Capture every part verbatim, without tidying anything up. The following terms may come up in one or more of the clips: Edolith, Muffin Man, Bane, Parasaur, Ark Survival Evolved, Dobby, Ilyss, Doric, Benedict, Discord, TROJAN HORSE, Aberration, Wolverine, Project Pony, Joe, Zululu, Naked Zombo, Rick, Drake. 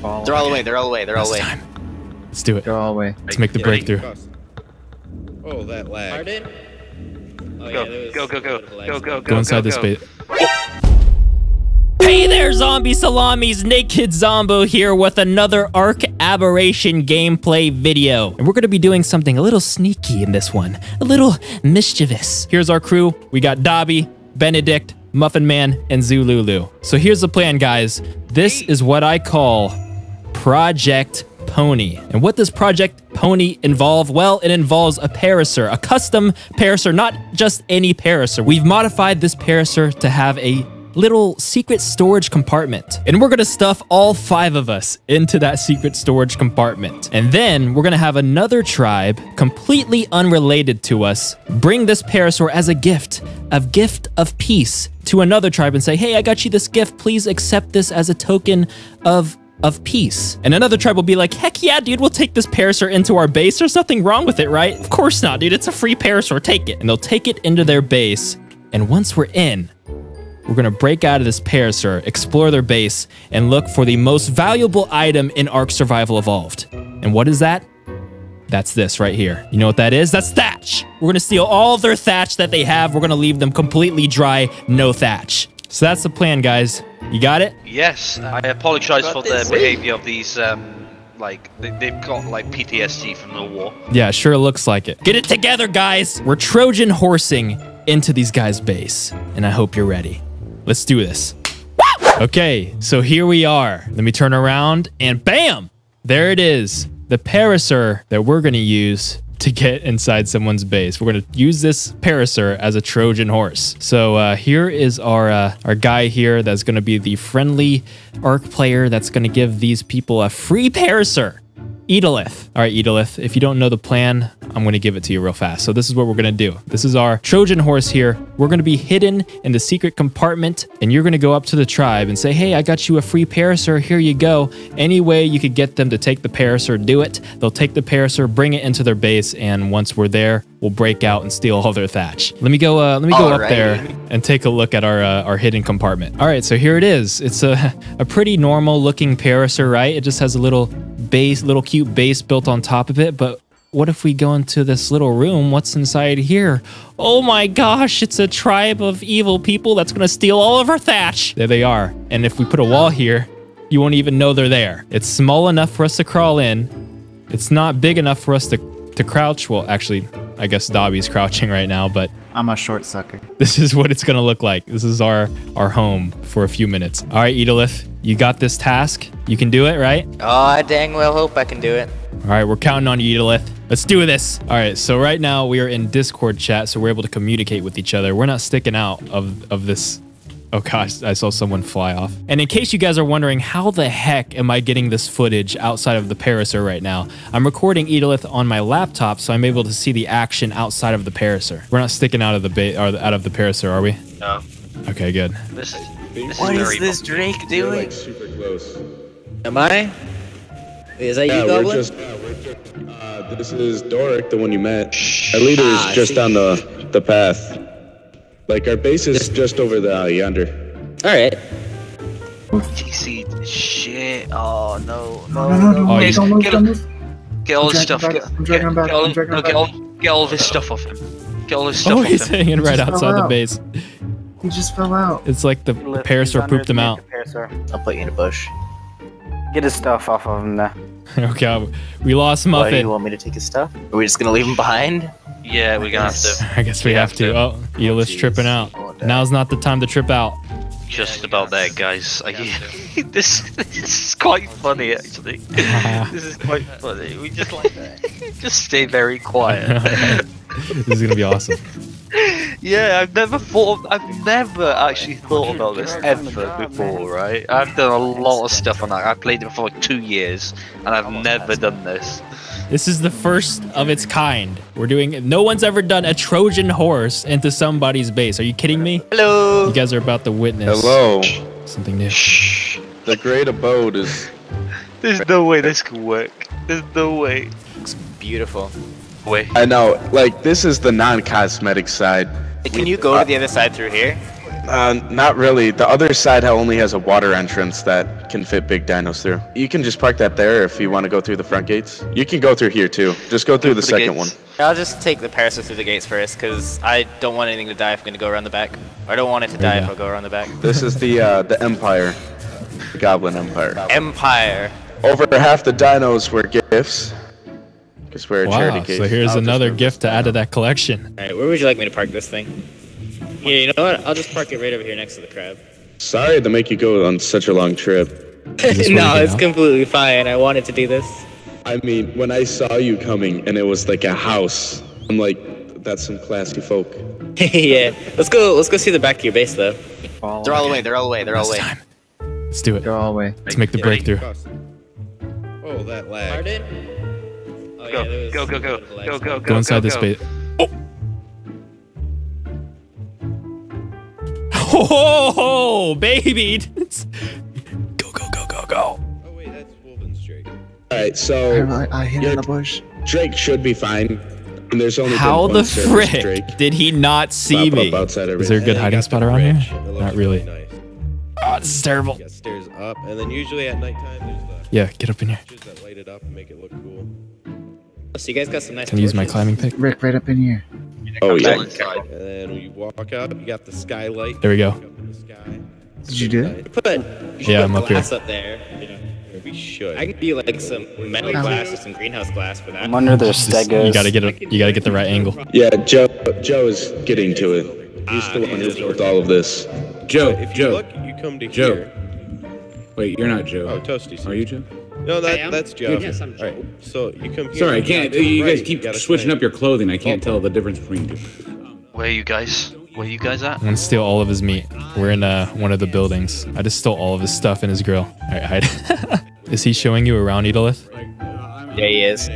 falling. They're all the way. They're all the way. They're all the way. Time. Let's do it. They're all the way. Let's make the yeah, breakthrough. Oh, that lag. Pardon? Oh, go, yeah, go, go, go, go, go, go, go. Go inside this bait. Hey there, Zombie Salamis! Naked Zombo here with another Ark Aberration gameplay video. And we're gonna be doing something a little sneaky in this one. A little mischievous. Here's our crew. We got Dobby, Benedict, Muffin Man, and Zululu. So here's the plan, guys. This is what I call Project Pony. And what does Project Pony involve? Well, it involves a Parasaur, a custom Parasaur, not just any Parasaur. We've modified this Parasaur to have a little secret storage compartment. And we're gonna stuff all five of us into that secret storage compartment. And then we're gonna have another tribe completely unrelated to us bring this Parasaur as a gift, a gift of peace, to another tribe and say, hey, I got you this gift. Please accept this as a token of of peace. And another tribe will be like, heck yeah, dude, we'll take this Parasaur into our base. There's nothing wrong with it, right? Of course not, dude. It's a free Parasaur. Take it. And they'll take it into their base. And once we're in, we're gonna break out of this Parasaur, explore their base, and look for the most valuable item in Ark Survival Evolved. And what is that? That's this right here. You know what that is? That's thatch. We're gonna steal all of their thatch that they have. We're gonna leave them completely dry, no thatch. So that's the plan, guys. You got it? Yes, I apologize for the behavior of these, um, like, they've got, like, P T S D from the war. Yeah, sure looks like it. Get it together, guys. We're Trojan horsing into these guys' base, and I hope you're ready. Let's do this. Okay, so here we are. Let me turn around and bam! There it is. The Parasaur that we're gonna use to get inside someone's base. We're gonna use this Parasaur as a Trojan horse. So uh, here is our uh, our guy here that's gonna be the friendly Ark player that's gonna give these people a free Parasaur. Edolith. All right, Edolith, if you don't know the plan, I'm going to give it to you real fast. So this is what we're going to do. This is our Trojan horse here. We're going to be hidden in the secret compartment, and you're going to go up to the tribe and say, hey, I got you a free Parasaur. Here you go. Any way you could get them to take the Parasaur, do it. They'll take the Parasaur, bring it into their base, and once we're there, we'll break out and steal all their thatch. Let me go uh, Let me go up there and take a look at our uh, our hidden compartment. All right, so here it is. It's a, a pretty normal-looking Parasaur, right? It just has a little base, little cute base built on top of it, but what if we go into this little room? What's inside here? Oh my gosh, it's a tribe of evil people that's gonna steal all of our thatch. There they are. And if we put a wall here, you won't even know they're there. It's small enough for us to crawl in. It's not big enough for us to, to crouch. Well, actually, I guess Dobby's crouching right now, but I'm a short sucker. This is what it's gonna look like. This is our, our home for a few minutes. All right, Edolith, you got this task. You can do it, right? Oh, I dang well hope I can do it. All right, we're counting on you, Edolith. Let's do this. All right, so right now we are in Discord chat, so we're able to communicate with each other. We're not sticking out of, of this. Oh gosh, I saw someone fly off. And in case you guys are wondering, how the heck am I getting this footage outside of the Parasaur right now? I'm recording Edolith on my laptop, so I'm able to see the action outside of the Parasaur. We're not sticking out of the, ba or out of the Parasaur, are we? No. Okay, good. This is, this what is, is this Drake doing? Like super close. Am I? Is that yeah, you, Goblin? We're just, yeah, we're just, uh, this is Doric, the one you met. Our leader is ah, just on the, the path. Like, our base is just over the uh, yonder. Alright. T C, shit. Oh, no. No, no, no. no. Get, all, get all his stuff. Get, get, all, no, get, all, get all of his stuff off him. Get all his stuff oh, off him. Oh, he's hanging right outside the base. He just fell out. It's like the, the Parasaur pooped him out. I'll put you in a bush. Get his stuff off of him now. Okay, we lost Muffin. Why, do you want me to take his stuff? Are we just gonna leave him behind? Yeah, we're gonna have to. I guess we, we have, have to. to. Oh, Ilyss oh, tripping out. Oh, now's not the time to trip out. Just yeah, about that, guys. Yeah, this, this is quite funny, actually. This is quite funny. We just like just stay very quiet. This is gonna be awesome. Yeah, I've never thought. Of, I've never actually thought about this ever before, right? I've done a lot of stuff on that. I played it for like two years, and I've never done this. This is the first of its kind. We're doing. No one's ever done a Trojan horse into somebody's base. Are you kidding me? Hello. You guys are about to witness. Hello. Something new. Shh. The great abode is. There's no way this could work. There's no way. Looks beautiful. Way. I know, like, this is the non-cosmetic side. Can you go to the other side through here? Uh, not really. The other side only has a water entrance that can fit big dinos through. You can just park that there if you want to go through the front gates. You can go through here too. Just go through the, the second gates. one. I'll just take the Parasaur through the gates first, because I don't want anything to die if I'm going to go around the back. I don't want it to die yeah. if I go around the back. This is the uh, the Empire. The Goblin Empire. Empire. Over half the dinos were gifts. Because we're a wow, charity case. So here's I'll another gift to add to that collection. Alright, where would you like me to park this thing? Yeah, you know what? I'll just park it right over here next to the crab. Sorry to make you go on such a long trip. No, it's out? completely fine. I wanted to do this. I mean, when I saw you coming and it was like a house, I'm like, that's some classy folk. Yeah. Let's go let's go see the back of your base though. All they're all away, they're all away, they're all away. Time. Let's do it. They're all away. Let's make the yeah. breakthrough. Oh, that lag. Pardon? Oh, go, yeah, go, go, go, go, go, go, go. Go inside this base. Oh, baby! Go, go, go, go, go! Oh wait, that's Wolverine Drake. All right, so I, I hit in the bush. Drake should be fine. And there's only how the frick Drake. did he not see Pop me? Is there a good and hiding spot around bridge. here? Not really. Nice. Oh, this is terrible. You got stairs up, and then usually at nighttime there's the yeah, get up in here. That light it up and make it look cool. So you guys got some nice. Can I use my climbing pick? Rick, right up in here. Oh yeah. And then when you walk up, you got the skylight. There we go. Did you do it? Put, you yeah, I'm up here. Up there. Yeah, we should. I can do like some metal glass or some greenhouse glass for that. I'm under the stegos. You gotta get it. You gotta get the right angle. Yeah, Joe. Joe is getting to it. He's the one who's with all of this. Joe. If you Joe. Look, you come to Joe. Here. Wait, you're not Joe. Oh, Toasty. Are you Joe? No, that, that's Joe. Yes, I'm Joe. All right. So you come here. Sorry, I can't. You guys right, keep you switching play. up your clothing. I can't tell the difference between you. Where are you guys? Where are you guys at? I'm gonna steal all of his meat. We're in uh, one of the buildings. I just stole all of his stuff in his grill. All right, hide. Is he showing you around, Edolith? Yeah, he is.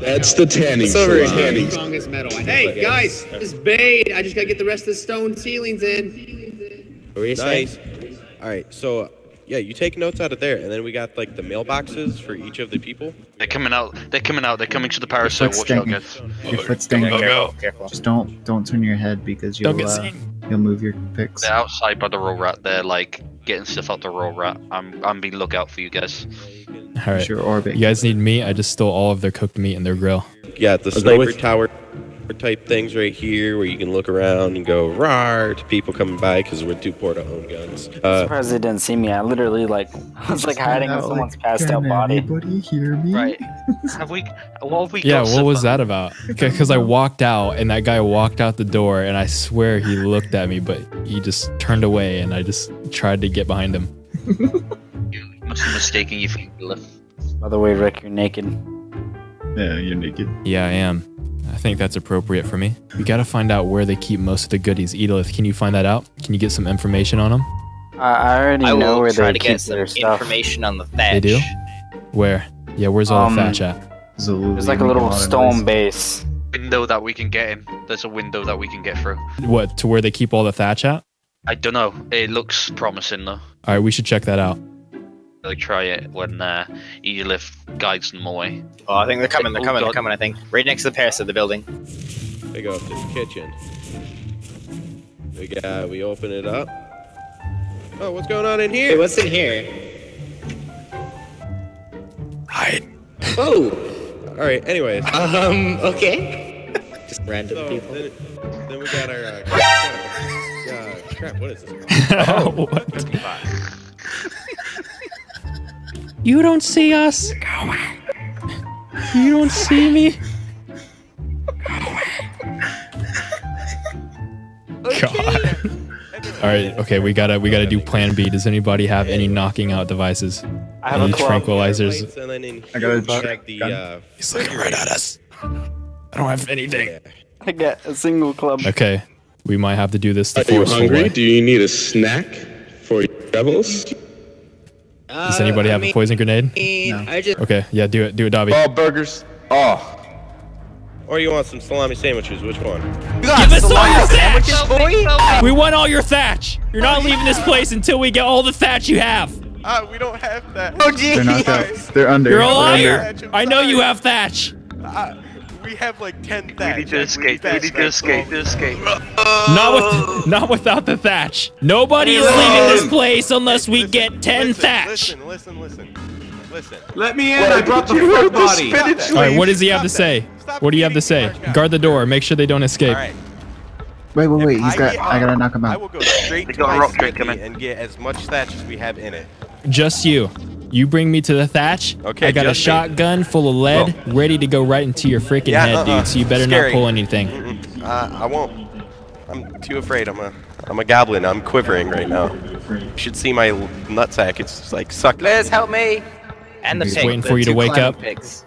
That's the tanning salon. Hey guys, this is Bane. I just gotta get the rest of the stone ceilings in. What were you saying? Nice. All right, so. Yeah, you take notes out of there, and then we got like the mailboxes for each of the people. They're coming out. They're coming out. They're coming to the Parasaur. Watch out, guys. Your foot's stinging. Go, go, go. Just don't, don't turn your head because you'll, uh, you'll move your picks. They're outside by the roll rat. They're like getting stuff out the roll rat. I'm, I'm being lookout for you guys. All right. Your orbit. You guys need meat. I just stole all of their cooked meat and their grill. Yeah, the sniper tower type things right here where you can look around and go rawr to people coming by because we're too poor to own guns. Uh, surprised they didn't see me. I literally like was like hiding in someone's like, passed out body. Anybody hear me? Right. Have we? Well, we yeah. What somebody. was that about? Because I walked out and that guy walked out the door and I swear he looked at me, but he just turned away and I just tried to get behind him. You must be mistaken. You think you left. By the way, Rick, you're naked. Yeah, you're naked. Yeah, I am. I think that's appropriate for me. We gotta find out where they keep most of the goodies. Edolith, can you find that out? Can you get some information on them? Uh, I already I know where they to keep get some their stuff. Information on the thatch. They do? Where? Yeah, where's all um, the thatch at? Zululu. There's like a little stone base. Window that we can get in. There's a window that we can get through. What, to where they keep all the thatch at? I don't know. It looks promising though. Alright, we should check that out. Like try it when uh, Edolith guides them away. Oh, I think they're coming, they're coming, they're coming, I think. Right next to the Paris of the building. They go up to the kitchen. We got, we open it up. Oh, what's going on in here? Hey, what's in here? Hide. Oh! Alright, anyways. Um, okay. Just random so, people. Then, then we got our, uh, uh crap, what is this called? Oh, what? You don't see us. Go away. You don't see me. Go away. God. All right. Okay. We gotta. We gotta do Plan B. Does anybody have any knocking out devices? I have any a tranquilizers. I gotta check the. Uh, He's looking right at us. I don't have anything. I got a single club. Okay. We might have to do this. Are you hungry? Do you need a snack for your travels? Does anybody have I mean, a poison grenade? No. I just okay, yeah, do it, do it, Dobby. All burgers. Oh. Or you want some salami sandwiches? Which one? Give us all your thatch, boy! We want all your thatch. You're not oh, leaving yeah. this place until we get all the thatch you have. Uh, we don't have thatch. Oh, geez. They're not thatch. They're under. You're a liar. I know you have thatch. Uh, we have like ten thatch. We need to escape. We need to, we need to escape. To escape. Not with, not without the thatch. Nobody is leaving this place unless we listen, get ten listen, thatch. Listen, listen, listen, listen. Let me in. Well, I brought the full body. The All right, what does he have Stop to say? Stop what do you have to say? Guard the door. Make sure they don't escape. All right. Wait, wait, wait. He's got. I gotta knock him out. I will go straight to my smithy and get as much thatch as we have in it. Just you. You bring me to the thatch. Okay, I got a shotgun me. full of lead, Whoa. ready to go right into your freaking yeah, head, uh -uh. dude. So you better Scary. not pull anything. Mm-mm. Uh, I won't. I'm too afraid. I'm a, I'm a goblin. I'm quivering right now. You should see my nutsack. It's like suck. Liz, help me. And the He's pig. waiting the for you to wake up. Pigs.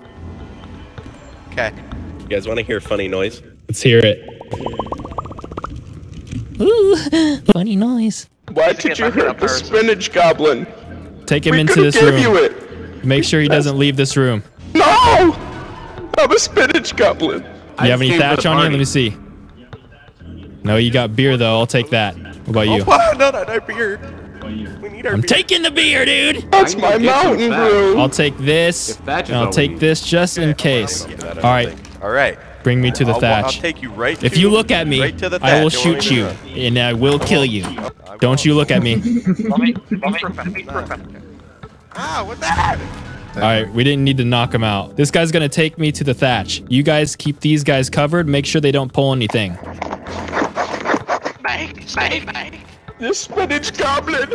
Okay. You guys want to hear a funny noise? Let's hear it. Ooh, funny noise. Why did you hurt the spinach goblin? Take him we into this room. You it. Make sure he doesn't leave this room. No! I'm a spinach goblin. You I have any thatch on you? Let me see. No, you got beer though. I'll take that. What about you? Oh, wow, no, no, no, beer. We need our I'm beer. taking the beer, dude. That's my mountain brew. I'll take this. And I'll take this just okay, in case. That, All right. Think. All right. Bring me to the I'll, thatch. I'll take you right if to, you look at me, right to the I will shoot you, and I will kill you. Don't you look at me. Ah, what the heck? All right, we didn't need to knock him out. This guy's going to take me to the thatch. You guys keep these guys covered. Make sure they don't pull anything. Mike, Mike, Mike. This spinach goblin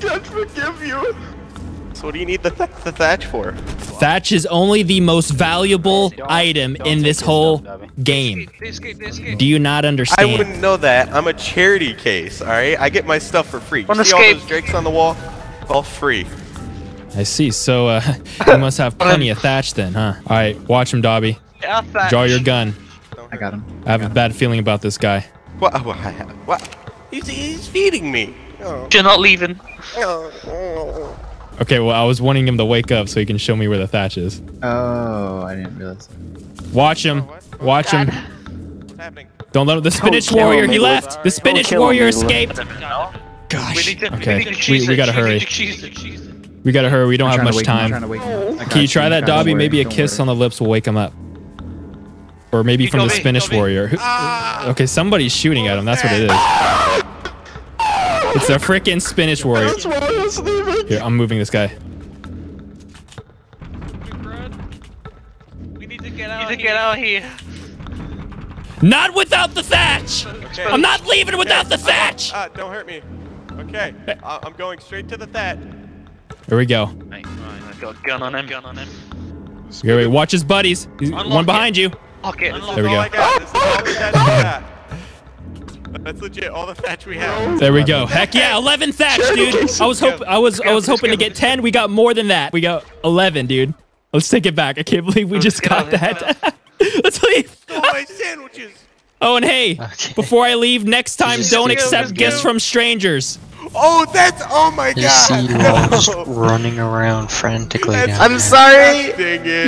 can't forgive you. So what do you need the, th the thatch for? Thatch is only the most valuable don't, item don't in this whole stuff, game. This game, this game. Do you not understand? I wouldn't know that. I'm a charity case, all right? I get my stuff for free. You see escape. all those drakes on the wall? All free. I see. So uh, you must have plenty of thatch then, huh? All right, watch him, Dobby. Yeah, draw your gun. I got him. I have I a him. bad feeling about this guy. What? What? He's, he's feeding me. Oh. You're not leaving. Oh, oh. Okay, well, I was wanting him to wake up so he can show me where the thatch is. Oh, I didn't realize. Watch him. Oh, Watch God. him. What's happening? Don't let him. The spinach don't warrior, him, he left. Sorry. The spinach warrior escaped. Gosh. We to, okay, we, we, we gotta hurry. We gotta hurry. We don't I'm have much time. Can you try that, Dobby? Maybe a kiss on the lips will wake him up. Or maybe you from the me, spinach warrior. Ah. Okay, somebody's shooting at him. That's what it is. Ah. It's a freaking spinach warrior. That's why I was leaving. Here, I'm moving this guy. We need to get out, to get out here. Not without the thatch! Okay. I'm not leaving okay. without the thatch! Uh, uh, don't hurt me. Okay, uh, I'm going straight to the thatch. Here we go. Right, I've got a gun on him. Gun on him. Here, wait, watch his buddies. Unlock One behind it. you. Lock it. There we go. That's legit. All the thatch we have. There we go. Heck yeah, eleven thatch, dude. I was hope I was I was hoping to get ten. We got more than that. We got eleven, dude. Let's take it back. I can't believe we just got that. Let's leave. sandwiches. Oh, and hey, before I leave, next time don't accept gifts from strangers. Oh, that's oh my god. You see running around frantically. I'm sorry.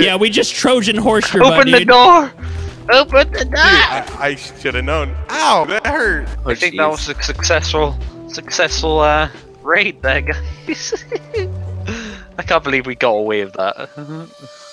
Yeah, we just Trojan horse your buddy. Open the door. Open the door! Dude, I, I should have known. Ow, that hurt. I think that was a successful, successful uh, raid there, guys. I can't believe we got away with that.